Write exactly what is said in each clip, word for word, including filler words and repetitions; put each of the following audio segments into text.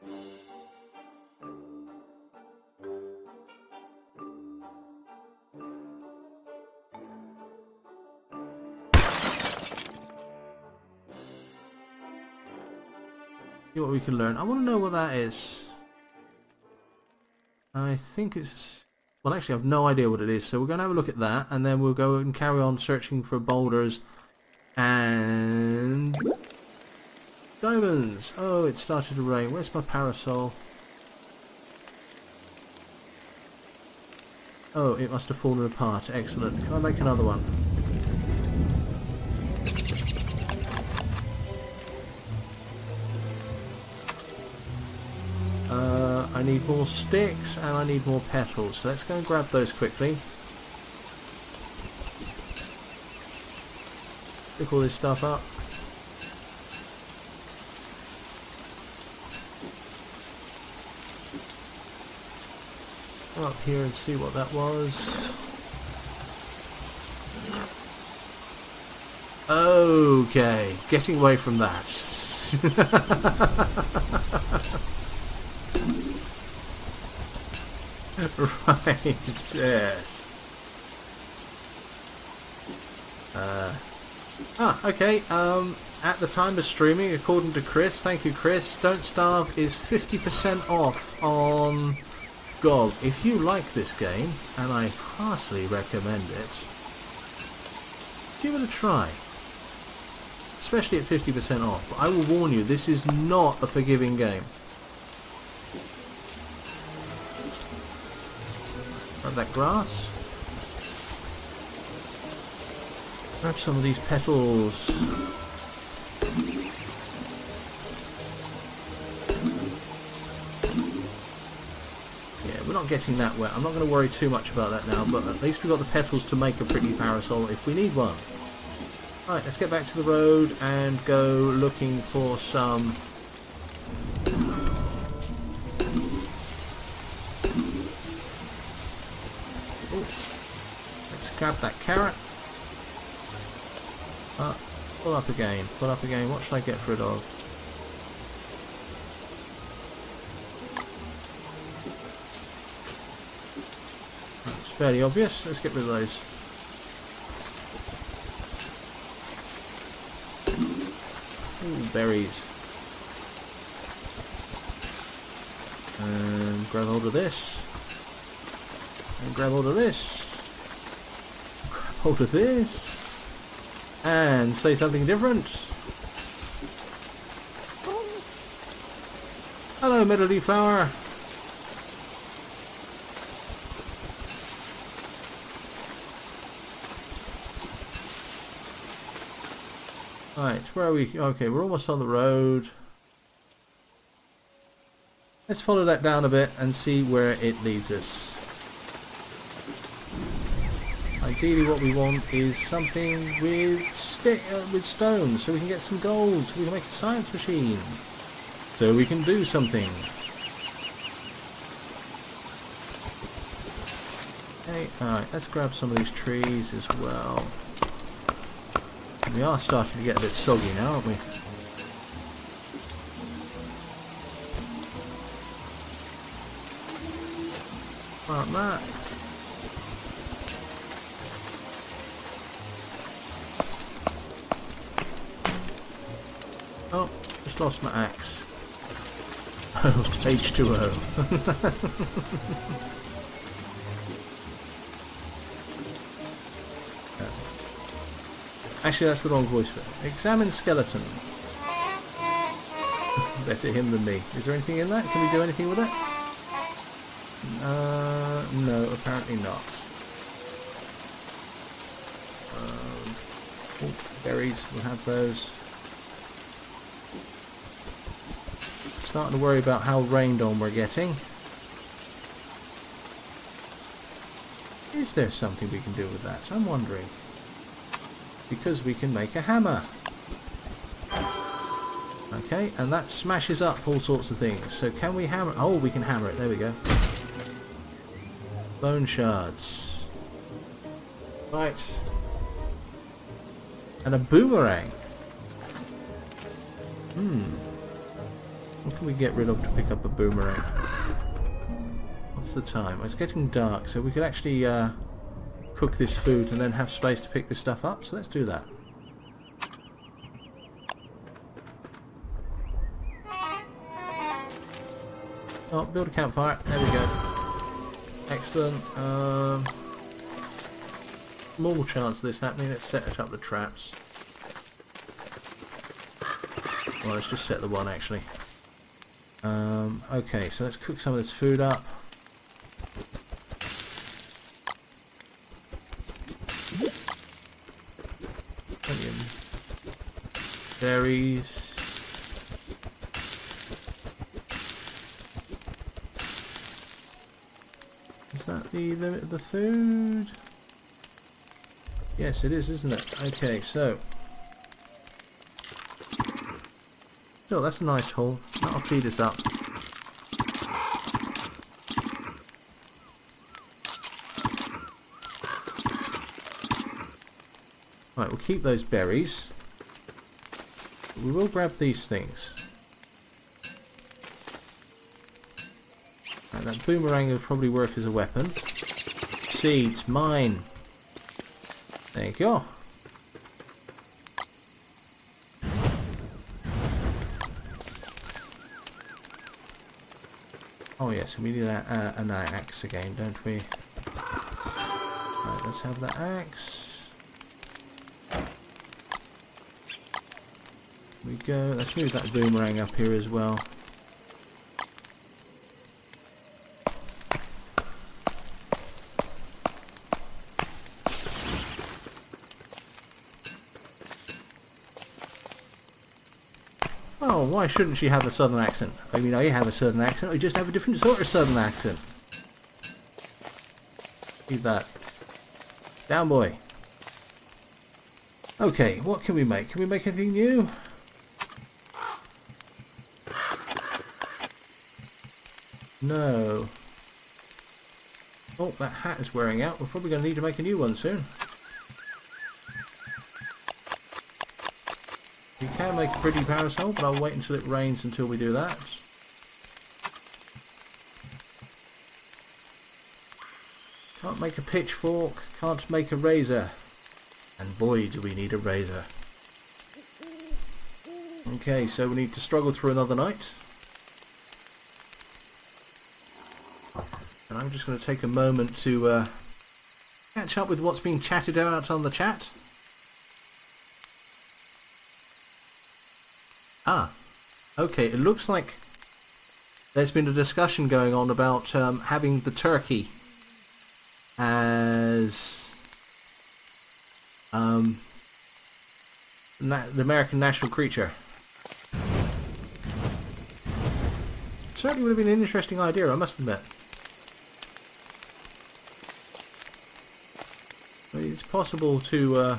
See what we can learn. I want to know what that is. I think it's... Well, actually, I have no idea what it is, so we're going to have a look at that, and then we'll go and carry on searching for boulders and... diamonds! Oh, it started to rain. Where's my parasol? Oh, it must have fallen apart. Excellent. Can I make another one? Uh, I need more sticks and I need more petals. So let's go and grab those quickly. Pick all this stuff up. Up here and see what that was. Okay, getting away from that. Right, yes. Uh, ah, okay, um, at the time of streaming, according to Chris, thank you Chris, Don't Starve is fifty percent off on... G O G. If you like this game, and I heartily recommend it, give it a try. Especially at fifty percent off. But I will warn you, this is not a forgiving game. Grab that grass. Grab some of these petals. We're not getting that wet. I'm not going to worry too much about that now, but at least we've got the petals to make a pretty parasol if we need one. Alright, let's get back to the road and go looking for some... Ooh. Let's grab that carrot. Uh, pull up again, pull up again. What should I get for it of? Fairly obvious. Let's get rid of those. Ooh, berries. And grab hold of this. And grab hold of this. Grab hold of this. And say something different. Hello, Meadow Leaf Flower. Right, where are we? Okay, we're almost on the road. Let's follow that down a bit and see where it leads us. Ideally what we want is something with stick, uh, with stone, so we can get some gold, so we can make a science machine. So we can do something. Okay, alright, let's grab some of these trees as well. We are starting to get a bit soggy now, aren't we? Like that. Oh, just lost my axe. Oh, H two O. Actually, that's the wrong voice for it. Examine skeleton. Better him than me. Is there anything in that? Can we do anything with it? Uh, no, apparently not. Um, oh, berries, we'll have those. Starting to worry about how rained on we're getting. Is there something we can do with that? I'm wondering. Because we can make a hammer. Okay, and that smashes up all sorts of things. So can we hammer... Oh, we can hammer it. There we go. Bone shards. Right. And a boomerang. Hmm. What can we get rid of to pick up a boomerang? What's the time? It's getting dark, so we could actually uh, cook this food and then have space to pick this stuff up, so let's do that. Oh, build a campfire. There we go. Excellent. Um, small chance of this happening. Let's set up the traps. Well, let's just set the one actually. Um, okay, so let's cook some of this food up. Berries. Is that the limit of the food? Yes, it is, isn't it? Okay, so. Oh, that's a nice haul. That'll feed us up. Right, we'll keep those berries. We will grab these things. Right, that boomerang will probably work as a weapon. Seeds, mine. There you go. Oh yes, we need a, uh, an axe again, don't we? Right, let's have the axe. There we go. Let's move that boomerang up here as well. Oh, why shouldn't she have a southern accent? I mean, I have a southern accent, I just have a different sort of southern accent. Leave that. Down, boy. Okay, what can we make? Can we make anything new? No. Oh, that hat is wearing out. We're probably going to need to make a new one soon. You can make a pretty parasol, but I'll wait until it rains until we do that. Can't make a pitchfork, can't make a razor. And boy, do we need a razor. Okay, so we need to struggle through another night. And I'm just going to take a moment to uh, catch up with what's being chatted about on the chat. Ah, okay, it looks like there's been a discussion going on about um, having the turkey as um, na the American national creature. Certainly would have been an interesting idea, I must admit. But it's possible to... Uh,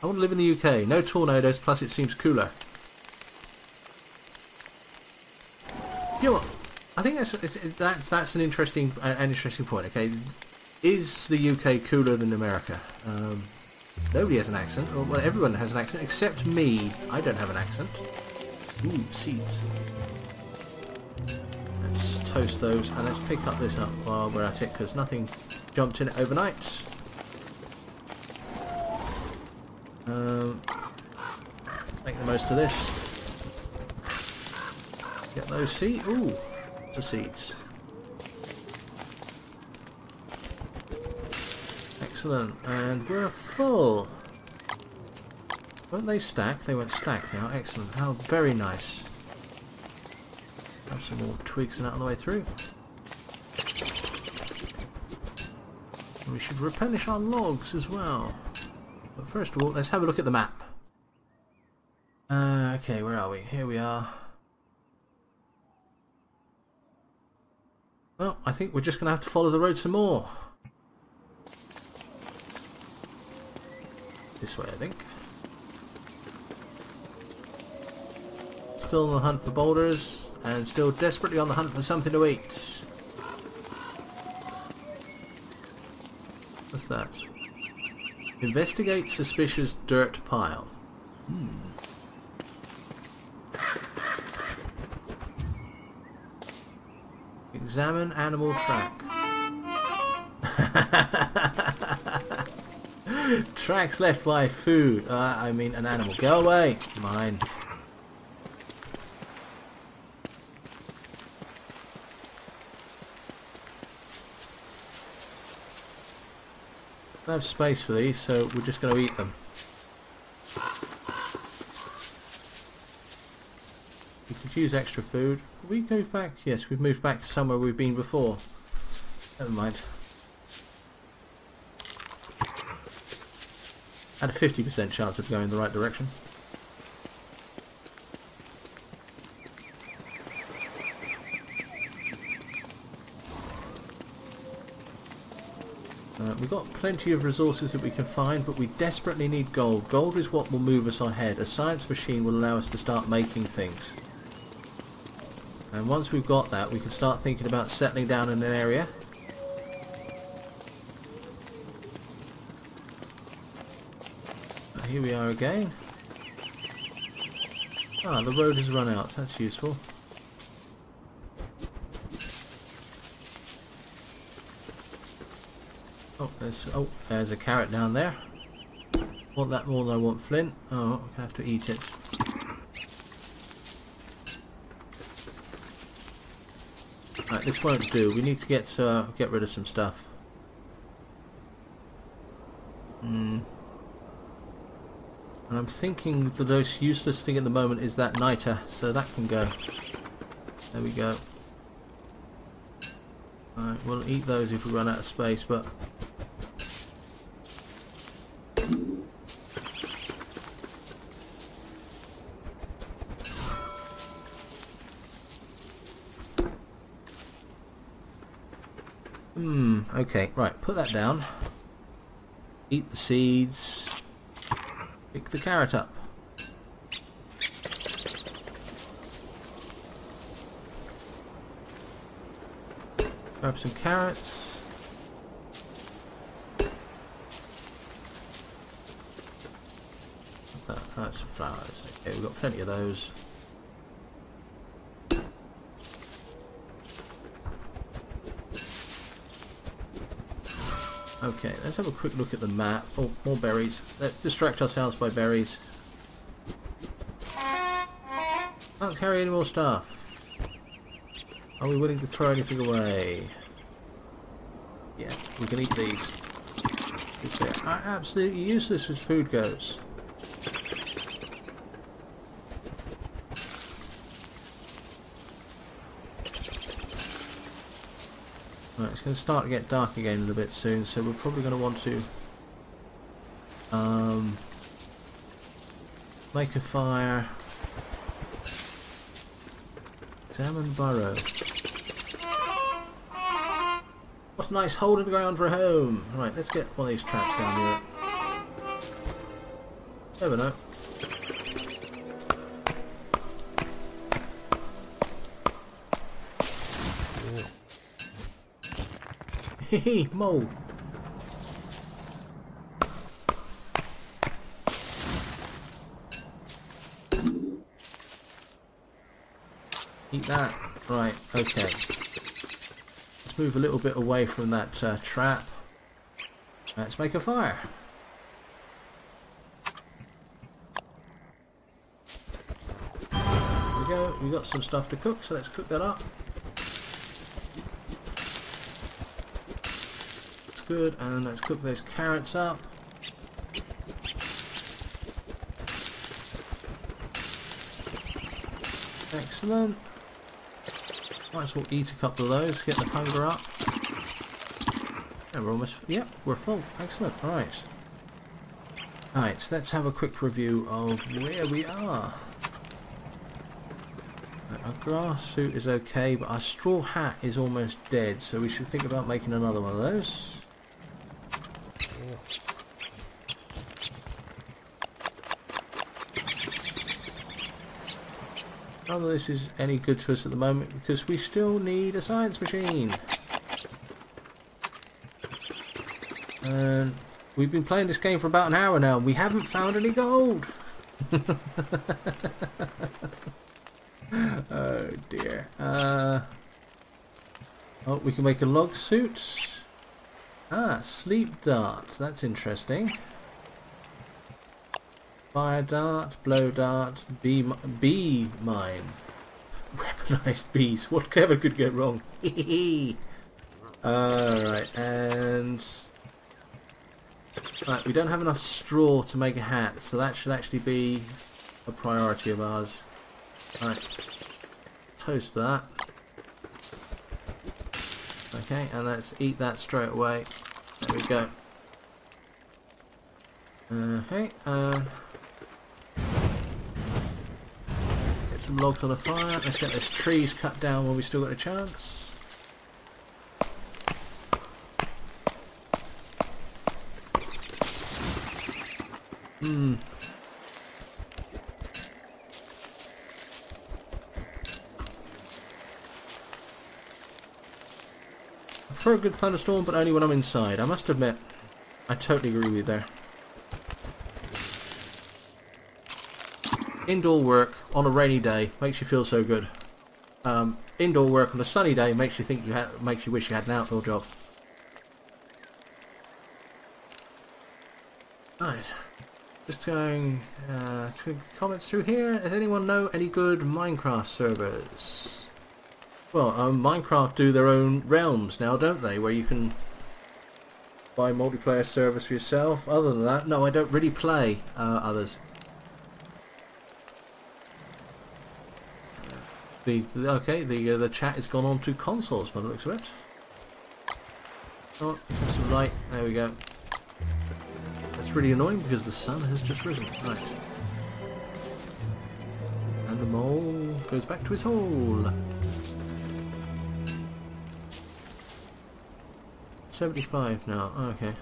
I want to live in the U K. No tornadoes, plus it seems cooler. You know what? I think that's that's that's an interesting uh, an interesting point. Okay, is the U K cooler than America? Um, nobody has an accent. Or, well, everyone has an accent except me. I don't have an accent. Ooh, seeds. Let's toast those and let's pick up this up while we're at it because nothing jumped in it overnight. Um, make the most of this. Get those seeds. Ooh, the seeds. Excellent, and we're full. Won't they stack? They won't stack now. Excellent. How very nice. Have some more twigs and out of the way through. And we should replenish our logs as well. But first of all, let's have a look at the map. Uh, okay, where are we? Here we are. Well, I think we're just going to have to follow the road some more. This way, I think. Still on the hunt for boulders, and still desperately on the hunt for something to eat. What's that? Investigate suspicious dirt pile. Hmm. Examine animal track. Tracks left by food. Uh, I mean an animal. Go away! Mine. I don't have space for these, so we're just going to eat them. We could use extra food. We go back. Yes, we've moved back to somewhere we've been before. Never mind. Had a fifty percent chance of going in the right direction. Uh, we've got plenty of resources that we can find, but we desperately need gold. Gold is what will move us ahead. A science machine will allow us to start making things. And once we've got that, we can start thinking about settling down in an area. Uh, here we are again. Ah, the road has run out. That's useful. Oh, there's oh, there's a carrot down there. Want that more than I want flint. Oh, I have to eat it. Right, this won't do. We need to get uh, get rid of some stuff. Mm. And I'm thinking the most useless thing at the moment is that niter, so that can go. There we go. Right, we'll eat those if we run out of space, but. Hmm, okay, right, put that down. Eat the seeds. Pick the carrot up. Grab some carrots. What's that? Oh, that's flowers. Okay, we've got plenty of those. Okay, let's have a quick look at the map. Oh, more berries. Let's distract ourselves by berries. Can't carry any more stuff. Are we willing to throw anything away? Yeah, we can eat these. These are absolutely useless as food goes. Right, it's going to start to get dark again a little bit soon, so we're probably going to want to um, make a fire. Examine burrow. What a nice hole in the ground for a home! Right, let's get one of these traps down here. Never know. Hehe, mole. Eat that. Right, okay. Let's move a little bit away from that uh, trap. Let's make a fire. There we go. We've got some stuff to cook, so let's cook that up. Good, and let's cook those carrots up. Excellent. Might as well eat a couple of those, get the hunger up. And we're almost, yep, yeah, we're full. Excellent. Alright. Alright, so let's have a quick review of where we are. Our grass suit is okay, but our straw hat is almost dead, so we should think about making another one of those. None of this is any good to us at the moment because we still need a science machine. And We've been playing this game for about an hour now and we haven't found any gold. Oh dear. Uh, oh, we can make a log suit. Ah, sleep dart. That's interesting. Fire dart, blow dart, bee, bee mine. Weaponized bees. What ever could go wrong? Alright, and... Right, we don't have enough straw to make a hat, so that should actually be a priority of ours. Right, toast that. Okay, and let's eat that straight away. There we go. Okay, uh, get some logs on the fire. Let's get those trees cut down while we still got a chance. Hmm. For a good thunderstorm, but only when I'm inside. I must admit, I totally agree with you there. Indoor work on a rainy day makes you feel so good. Um, indoor work on a sunny day makes you think you had, makes you wish you had an outdoor job. Right, just going uh, to comments through here. Does anyone know any good Minecraft servers? Well, um, Minecraft do their own realms now, don't they? Where you can buy multiplayer servers for yourself. Other than that, no, I don't really play uh, others. The, the okay, the uh, the chat has gone on to consoles by the looks of it. Oh, let's have some light. There we go. That's really annoying because the sun has just risen. Right. And the mole goes back to his hole. seventy-five now, okay.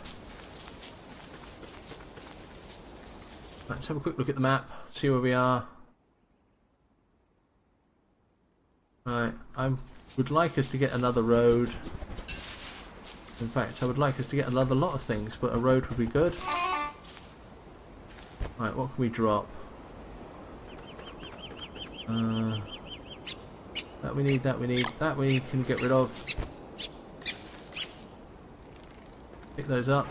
Let's have a quick look at the map, see where we are. Right, I would like us to get another road. In fact, I would like us to get another lot of things, but a road would be good. Right, what can we drop? Uh, that we need, that we need, that we can get rid of. Pick those up.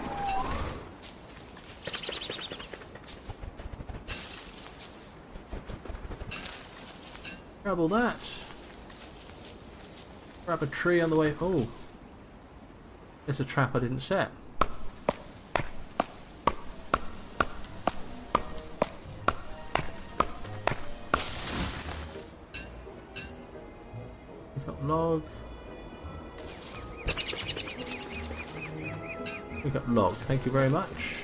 Grab all that. Grab a tree on the way. Oh, it's a trap I didn't set. Pick up log. Pick up log, thank you very much.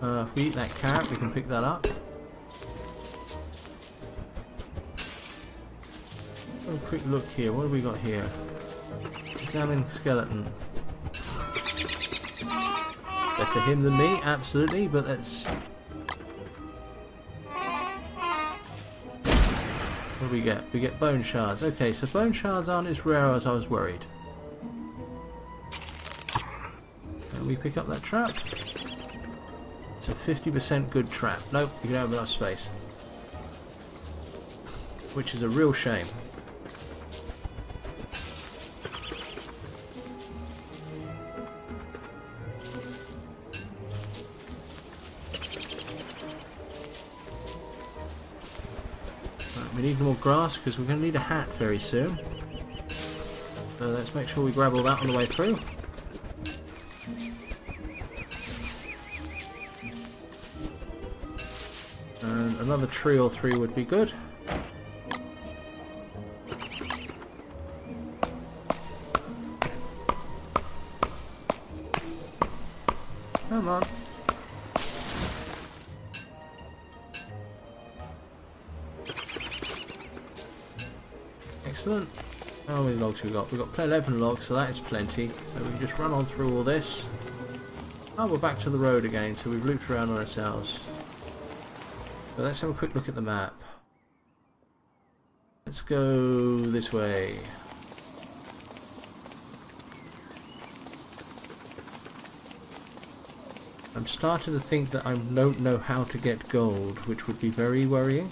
Uh, if we eat that carrot, we can pick that up. Have a quick look here, what have we got here? Examine skeleton. Better him than me, absolutely, but let's... What do we get? We get bone shards. Okay, so bone shards aren't as rare as I was worried. We pick up that trap. It's a fifty percent good trap. Nope, you don't have enough space. Which is a real shame. Right, we need more grass because we're going to need a hat very soon. So let's make sure we grab all that on the way through. Another tree or three would be good. Come on. Excellent. How many logs we got? We've got eleven logs, so that is plenty. So we can just run on through all this. Oh, we're back to the road again, so we've looped around on ourselves. But let's have a quick look at the map. Let's go this way. I'm starting to think that I don't know how to get gold, which would be very worrying.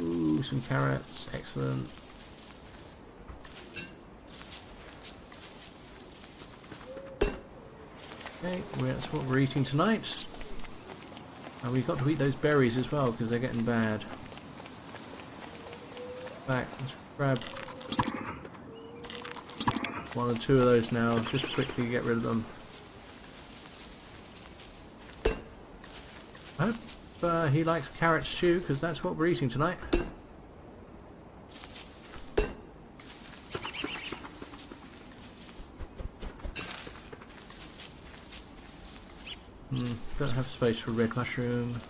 Ooh, some carrots, excellent. Okay, that's what we're eating tonight. And we've got to eat those berries as well, because they're getting bad. Back, let's grab one or two of those now, just quickly get rid of them. I hope uh, he likes carrot stew, because that's what we're eating tonight. Hmm, don't have space for red mushroom.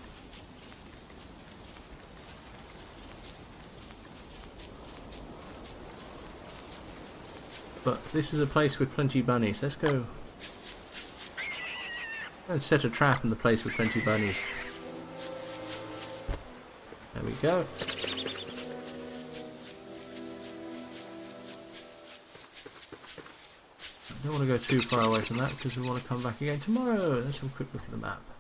But this is a place with plenty of bunnies. Let's go and set a trap in the place with plenty of bunnies. There we go. I don't want to go too far away from that because we want to come back again tomorrow. Let's have a quick look at the map.